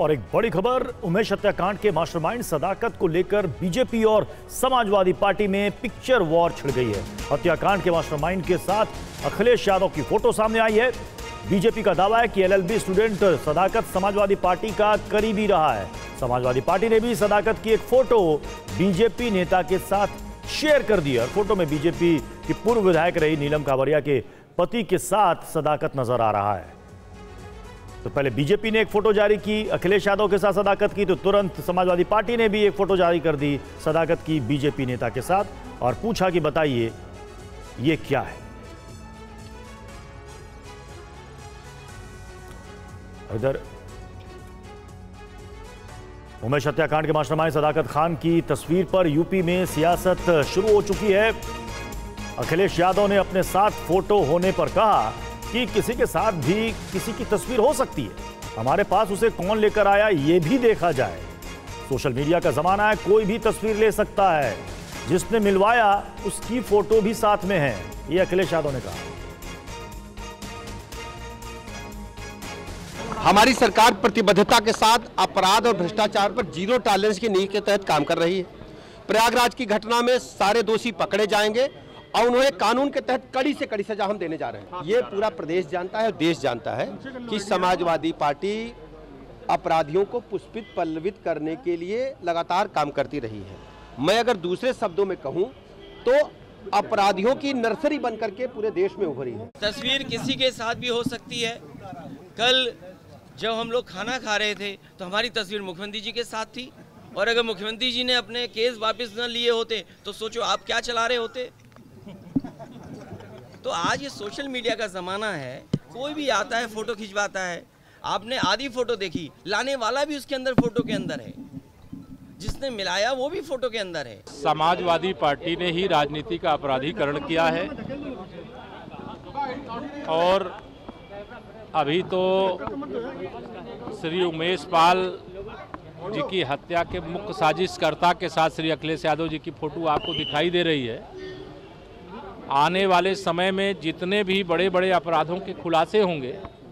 और एक बड़ी खबर, उमेश हत्याकांड के मास्टरमाइंड सदाकत को लेकर बीजेपी और समाजवादी पार्टी में पिक्चर वॉर छिड़ गई है। हत्याकांड के मास्टरमाइंड के साथ अखिलेश यादव की फोटो सामने आई है। बीजेपी का दावा है कि एलएलबी स्टूडेंट सदाकत समाजवादी पार्टी का करीबी रहा है। समाजवादी पार्टी ने भी सदाकत की एक फोटो बीजेपी नेता के साथ शेयर कर दी है। फोटो में बीजेपी की पूर्व विधायक रही नीलम कावड़िया के पति के साथ सदाकत नजर आ रहा है। तो पहले बीजेपी ने एक फोटो जारी की अखिलेश यादव के साथ सदाकत की, तो तुरंत समाजवादी पार्टी ने भी एक फोटो जारी कर दी सदाकत की बीजेपी नेता के साथ और पूछा कि बताइए ये क्या है। इधर उमेश हत्याकांड के मास्टरमाइंड सदाकत खान की तस्वीर पर यूपी में सियासत शुरू हो चुकी है। अखिलेश यादव ने अपने साथ फोटो होने पर कहा कि किसी के साथ भी किसी की तस्वीर हो सकती है, हमारे पास उसे कौन लेकर आया यह भी देखा जाए। सोशल मीडिया का जमाना है, कोई भी तस्वीर ले सकता है, जिसने मिलवाया उसकी फोटो भी साथ में है, ये अखिलेश यादव ने कहा। हमारी सरकार प्रतिबद्धता के साथ अपराध और भ्रष्टाचार पर जीरो टॉलरेंस की नीति के तहत काम कर रही है। प्रयागराज की घटना में सारे दोषी पकड़े जाएंगे और उन्हें कानून के तहत कड़ी से कड़ी सजा हम देने जा रहे हैं। ये पूरा प्रदेश जानता है और देश जानता है कि समाजवादी पार्टी अपराधियों को पुष्पित पल्लवित करने के लिए लगातार काम करती रही है। मैं अगर दूसरे शब्दों में कहूं तो अपराधियों की नर्सरी बनकर के पूरे देश में उभरी है। तस्वीर किसी के साथ भी हो सकती है। कल जब हम लोग खाना खा रहे थे तो हमारी तस्वीर मुख्यमंत्री जी के साथ थी, और अगर मुख्यमंत्री जी ने अपने केस वापस न लिए होते तो सोचो आप क्या चला रहे होते। तो आज ये सोशल मीडिया का ज़माना है, कोई भी आता है फोटो खिंचवाता है। आपने आधी फोटो देखी, लाने वाला भी उसके अंदर फोटो के अंदर है, जिसने मिलाया वो भी फोटो के अंदर है। समाजवादी पार्टी ने ही राजनीति का अपराधीकरण किया है और अभी तो श्री उमेश पाल जी की हत्या के मुख्य साजिशकर्ता के साथ श्री अखिलेश यादव जी की फोटो आपको दिखाई दे रही है। आने वाले समय में जितने भी बड़े बड़े अपराधों के खुलासे होंगे